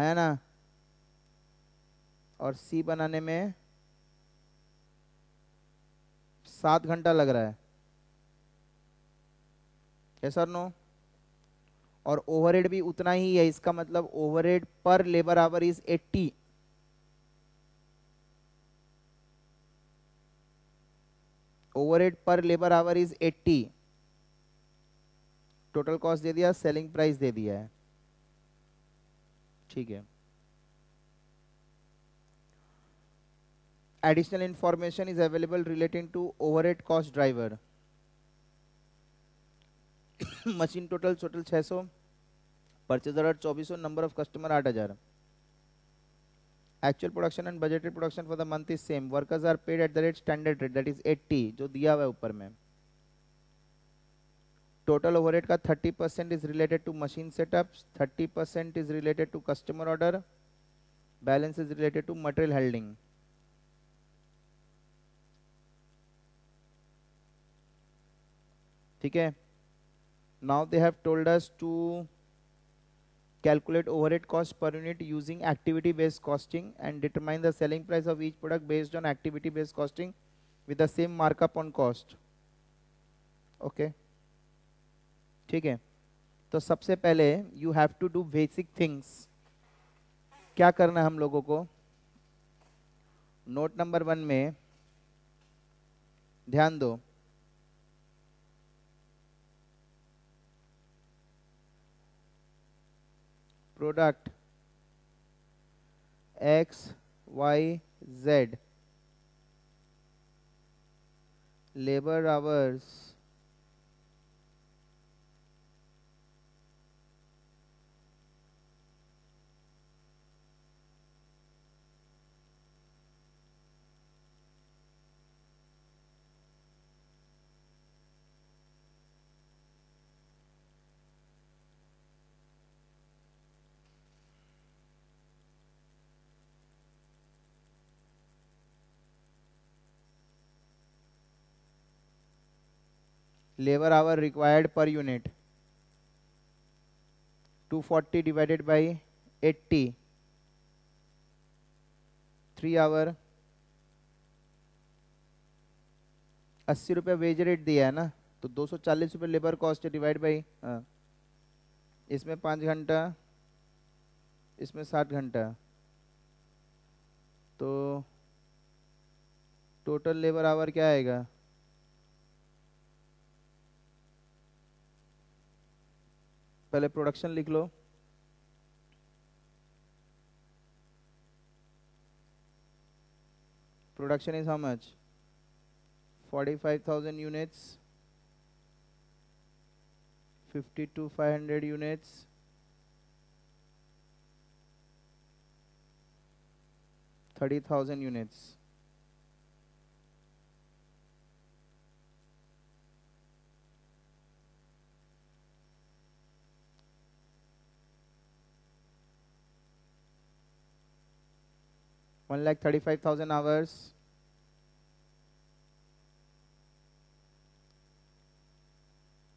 है ना, और सी बनाने में 7 घंटा लग रहा है, यस और नो। और ओवरहेड भी उतना ही है, इसका मतलब overhead per labour hour is 80। Overhead per labour hour is 80। Total cost दे दिया, सेलिंग प्राइस दे दिया है, ठीक है। Additional information is available relating to overhead cost driver. Machine total 600, purchaser 2400, number of customer 8000. Actual production and budgeted production for the month is same. Workers are paid at the rate standard rate, that is 80, जो दिया हुआ है ऊपर में। Total overhead का 30% is related to machine setups, 30% is related to customer order, balance is related to material handling. ठीक है। Now they have told us to calculate overhead cost per unit using activity based costing and determine the selling price of each product based on activity based costing with the same markup on cost. Okay ठीक है। तो सबसे पहले you have to do basic things. क्या करना है हम लोगों को, नोट नंबर 1 में ध्यान दो। Product X Y Z, labour hours labor hour required per unit 240 divided by 80, 3 hour 80 रुपये वेज रेट दिया है ना, तो 240 रुपये लेबर कॉस्ट डिवाइड बाई, इसमें 5 घंटा, इसमें 7 घंटा, तो टोटल लेबर आवर क्या आएगा, प्रोडक्शन लिख लो, production is how much 45,000 units, 52,500 units, 30,000 units. 1,35,000 hours.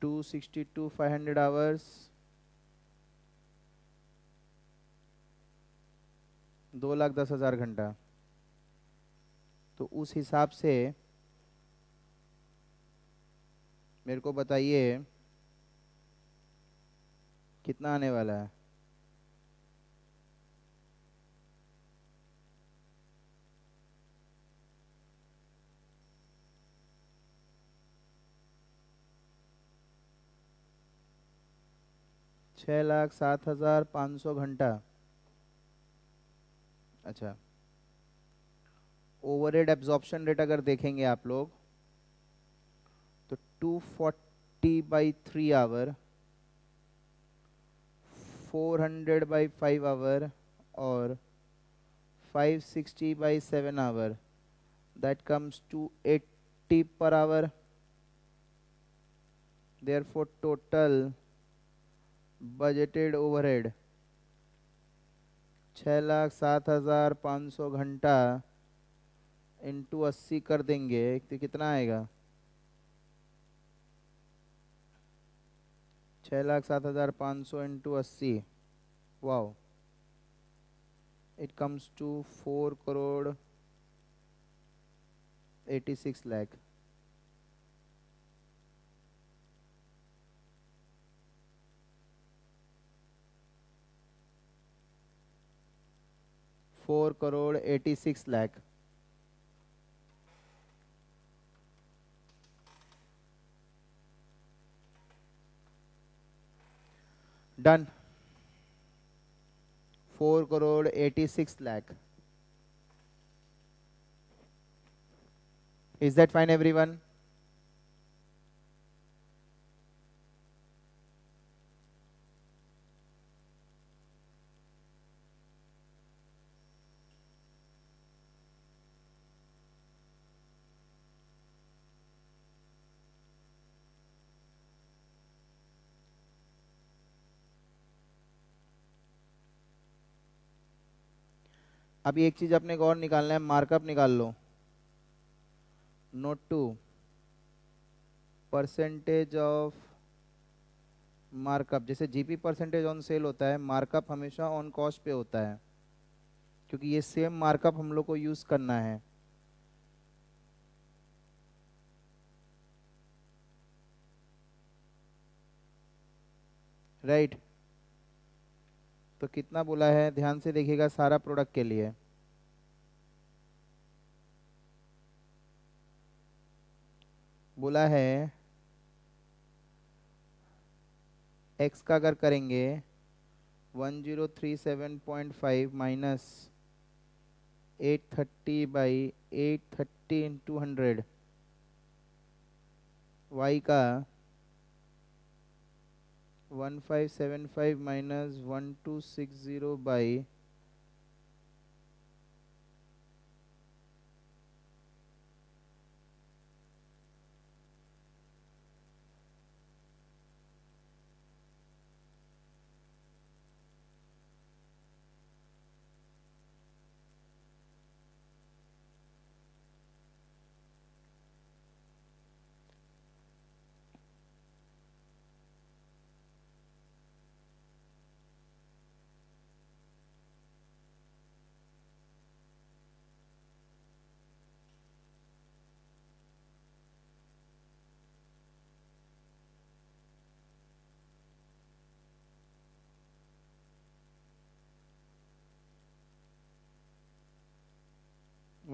Two 62,500 hours. 2,10,000 घंटा. तो उस हिसाब से मेरे को बताइए कितना आने वाला है. छः लाख 7,500 घंटा. अच्छा, ओवरहेड एब्जॉर्प्शन रेट अगर देखेंगे आप लोग तो 240/3 आवर, 400/5 आवर और 560/7 hour, that comes to 80 per hour. Therefore, total budgeted overhead 6,07,500 घंटा इंटू 80 कर देंगे तो कितना आएगा? 6,07,500 into 80. Wow, it comes to 4,86,00,000. $4,86,00,000. Done. 4,86,00,000. Is that fine, everyone? अभी एक चीज अपने को और निकालना है, मार्कअप निकाल लो. Note two, percentage of markup. जैसे जीपी परसेंटेज ऑन सेल होता है, मार्कअप हमेशा ऑन कॉस्ट पे होता है, क्योंकि ये सेम मार्कअप हम लोग को यूज करना है. राइट. तो कितना बोला है, ध्यान से देखिएगा, सारा प्रोडक्ट के लिए 1,037.5 का अगर करेंगे 1,037.5 माइनस 830/830 इंटू 100 वाई का 1575 माइनस 1260 बाई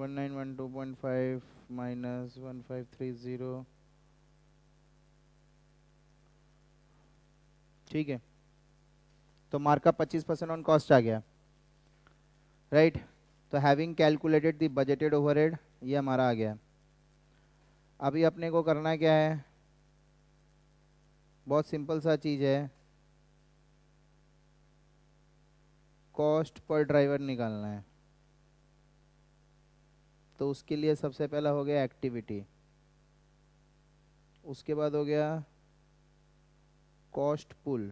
1912.5 minus 1530. ठीक है, तो मार्कअप 25% ऑन कॉस्ट आ गया. राइट. तो having calculated the budgeted overhead, ये हमारा आ गया. अभी अपने को करना क्या है, बहुत सिंपल सा चीज़ है, कॉस्ट पर ड्राइवर निकालना है. तो उसके लिए सबसे पहला हो गया एक्टिविटी, उसके बाद हो गया कॉस्ट पुल,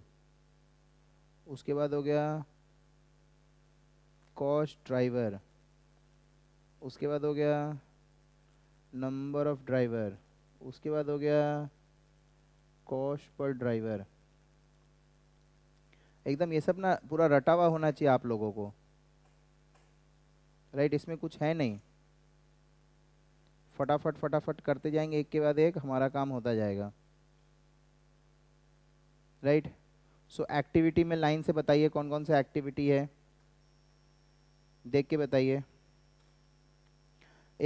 उसके बाद हो गया कॉस्ट ड्राइवर, उसके बाद हो गया नंबर ऑफ ड्राइवर, उसके बाद हो गया कॉस्ट पर ड्राइवर। एकदम ये सब ना पूरा रटा हुआ होना चाहिए आप लोगों को, राइट। इसमें कुछ है नहीं, फटाफट फटाफट करते जाएंगे, एक के बाद एक हमारा काम होता जाएगा, राइट। सो एक्टिविटी में लाइन से बताइए कौन कौन सा एक्टिविटी है, देख के बताइए।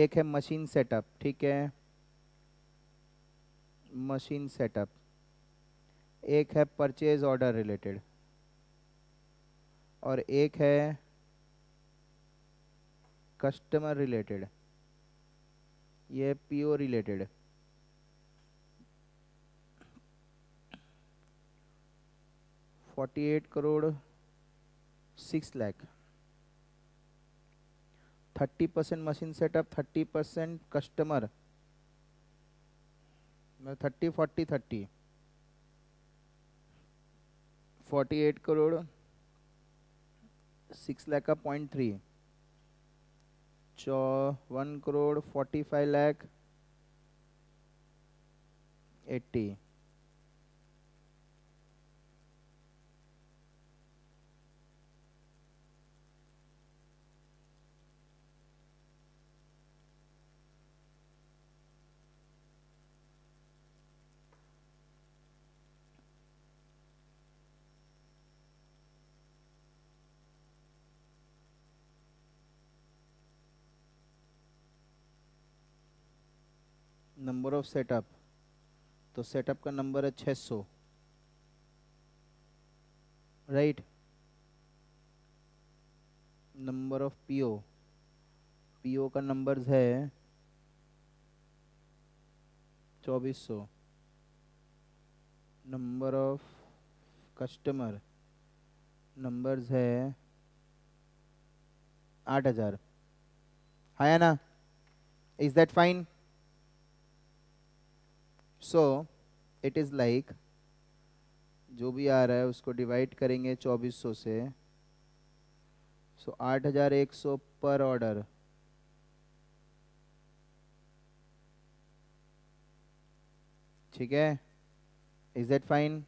एक है मशीन सेटअप, ठीक है, मशीन सेटअप। एक है परचेज ऑर्डर रिलेटेड और एक है कस्टमर रिलेटेड, ये PO related. ₹48 crore 6 lakh, 30% machine setup, 30% customer, 30 40 30, 48 crore 6 lakh का 0.3, 1 crore 45 lakh 80, number of setup, तो सेटअप का नंबर है 600, right. Number of PO, PO का नंबर है 2400। नंबर ऑफ कस्टमर नंबर्स है 8000, है ना? Is that fine? So it is like जो भी आ रहा है उसको डिवाइड करेंगे 2400 से। सो 8100 पर ऑर्डर, ठीक है, इज दैट फाइन?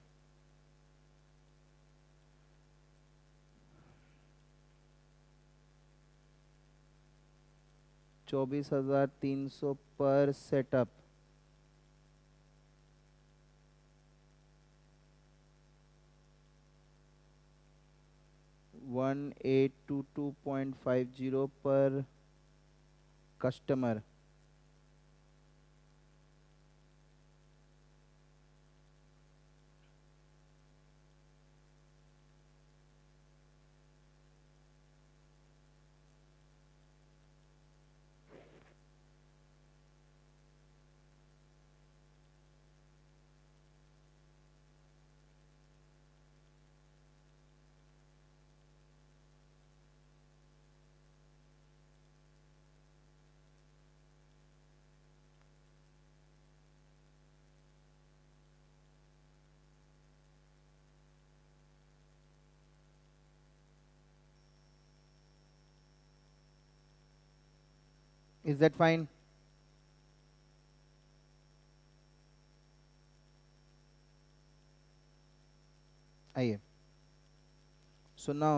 $24,300 पर setup, $1822.50 per customer, is that fine? Aye. So now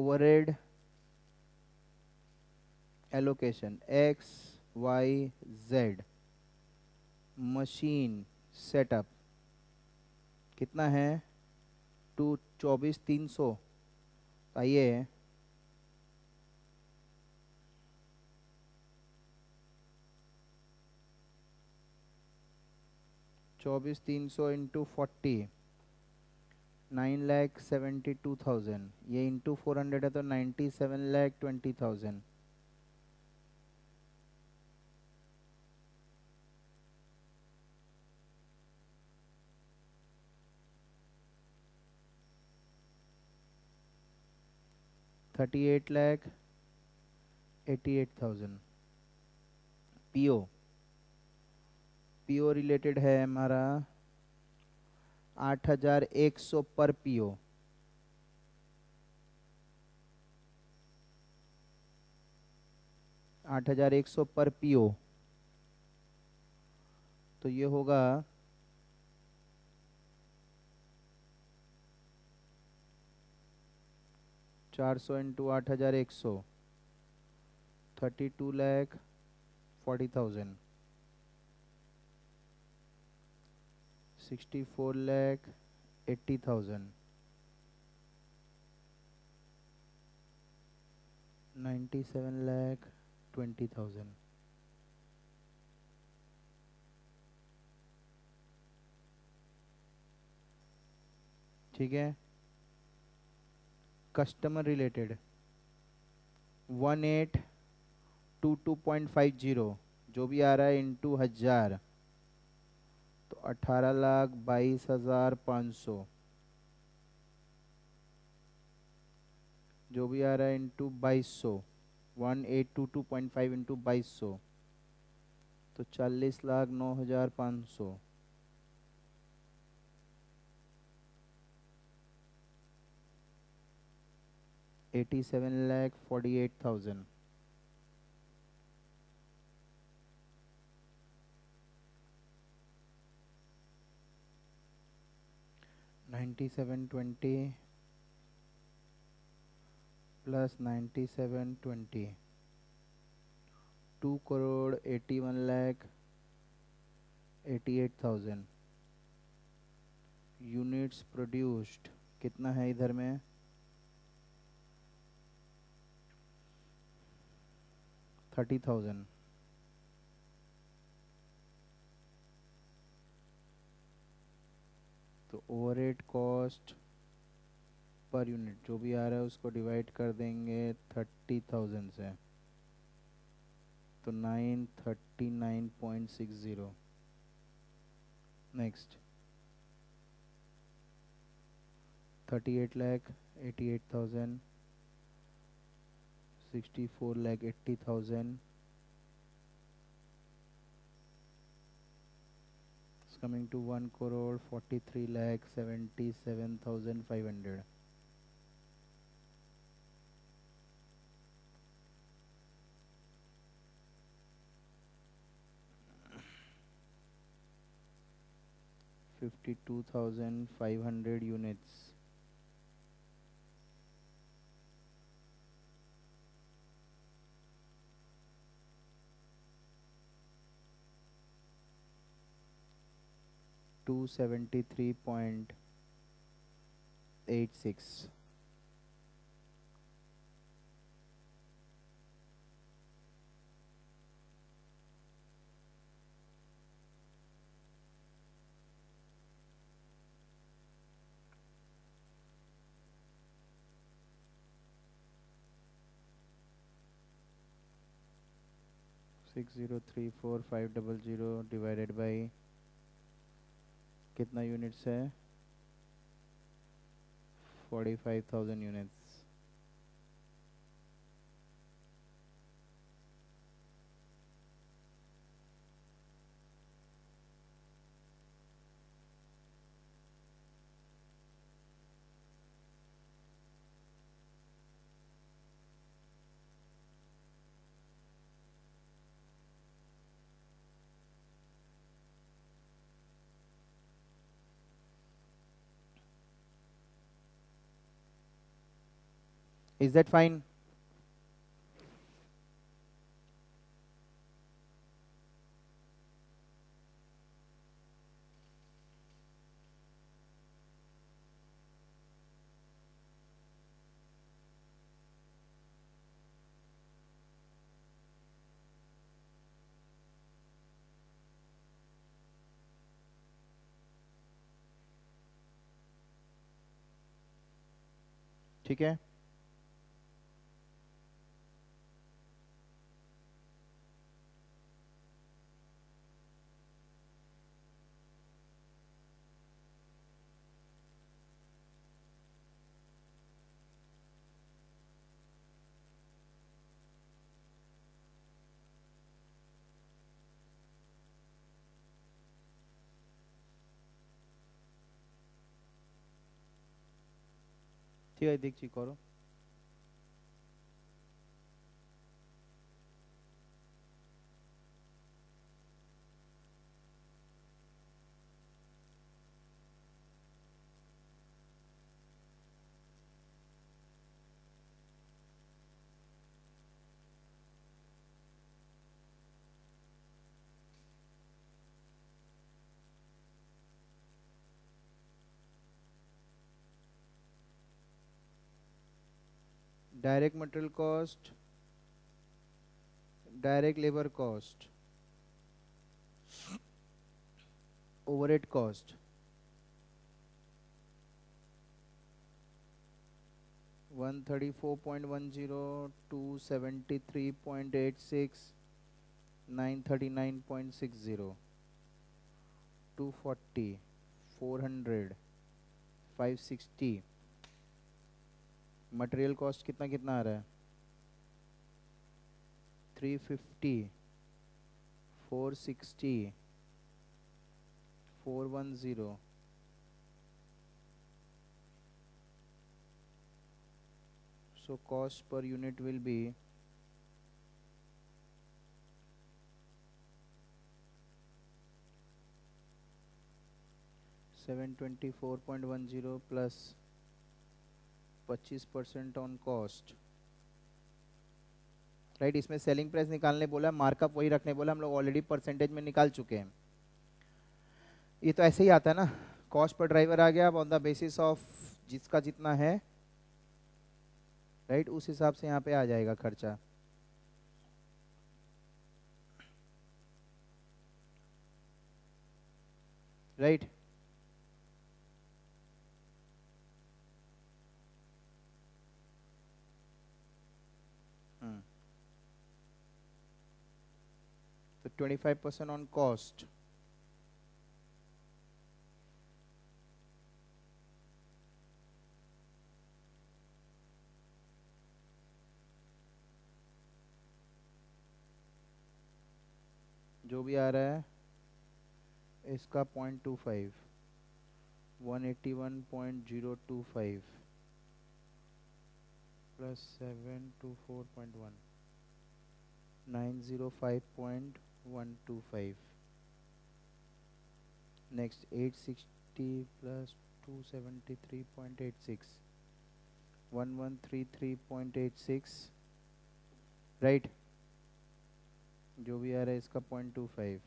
overhead allocation XYZ, machine setup कितना है 24,300। आइए $24,300 × 40, 9,72,000, ये इंटू 400 है तो 97,20,000। $38,88,000 पीओ, पीओ रिलेटेड है हमारा 8100 पर पीओ, 8,100 पर पीओ, तो ये होगा 400 × 8,100 32,40,000 64,80,000 97,20,000 ठीक है। कस्टमर रिलेटेड 1822.50 जो भी आ रहा है इंटू 1000 तो 18,22,500 जो भी आ रहा है इंटू 2200 1822.5 इंटू 2200 तो 40,09,500 87,48,000 97,20 प्लस 97,20 2,81,88,000 यूनिट्स प्रोड्यूस्ड कितना है इधर में 30,000 तो ओवरहेड कॉस्ट पर यूनिट जो भी आ रहा है उसको डिवाइड कर देंगे 30,000 से तो 939.60। Next 38,88,000 64,80,000 is coming to 1,43,77,500 52,500 units। To 73.86 6034500 divided by कितना यूनिट्स है 45,000 यूनिट्स। Is that fine? ठीक है। ठीक है देखिए करो। Direct material cost, direct labour cost, overhead cost, one 134.10, 273.86, 939.60, 240, 400, 560. Material cost कितना कितना आ रहा है? 350, 460, 410, so cost per unit will be 724.10 plus 25% on cost, right. इसमें सेलिंग प्राइस निकालने बोला, मार्कअप वही रखने बोला, हम लोग ऑलरेडी परसेंटेज में निकाल चुके हैं। ये तो ऐसे ही आता है ना, कॉस्ट पर ड्राइवर आ गया, अब ऑन द बेसिस ऑफ जिसका जितना है, राइट, उस हिसाब से यहाँ पे आ जाएगा खर्चा। राइट, तो 25% ऑन कॉस्ट, जो भी आ रहा है इसका 0.25, 181.025 प्लस 724.1, 905.125, नेक्स्ट 860 प्लस 273.86, 1133.86, राइट, जो भी आ रहा है इसका 0.25,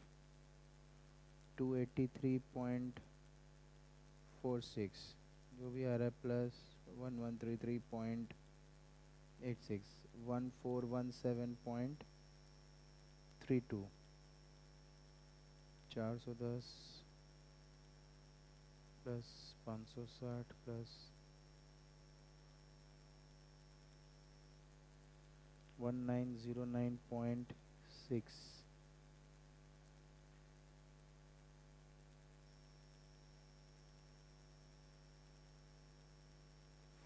283.46, जो भी आ रहा है plus 1133.86, 1417.32, 410 plus 560 plus 1909.6,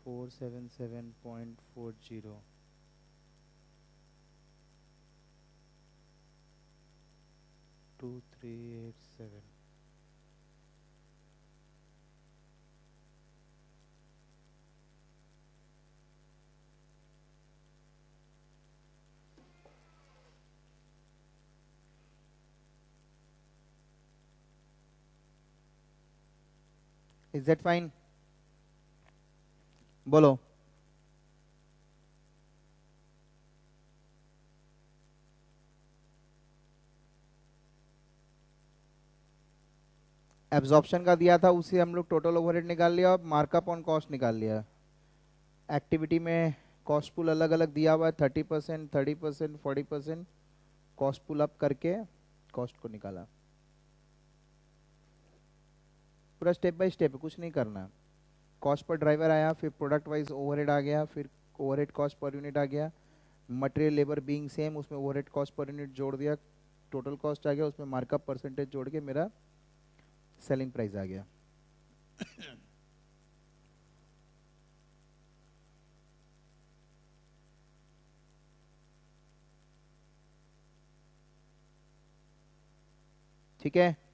four 477.40, 2387, is that fine? बोलो। एब्जॉर्प्शन का दिया था, उसे हम लोग टोटल ओवरहेड निकाल लिया और मार्कअप ऑन कॉस्ट निकाल लिया। एक्टिविटी में कॉस्ट पुल अलग अलग दिया हुआ है, 30%, 30%, 40%, कॉस्ट पुल अप करके कॉस्ट को निकाला। पूरा स्टेप बाय स्टेप, कुछ नहीं करना। कॉस्ट पर ड्राइवर आया, फिर प्रोडक्ट वाइज ओवरहेड आ गया, फिर ओवरहेड कॉस्ट पर यूनिट आ गया, मटेरियल लेबर बीइंग सेम उसमें ओवरहेड कॉस्ट पर यूनिट जोड़ दिया, टोटल कॉस्ट आ गया, उसमें मार्कअप परसेंटेज जोड़ के मेरा सेलिंग प्राइस आ गया। ठीक है।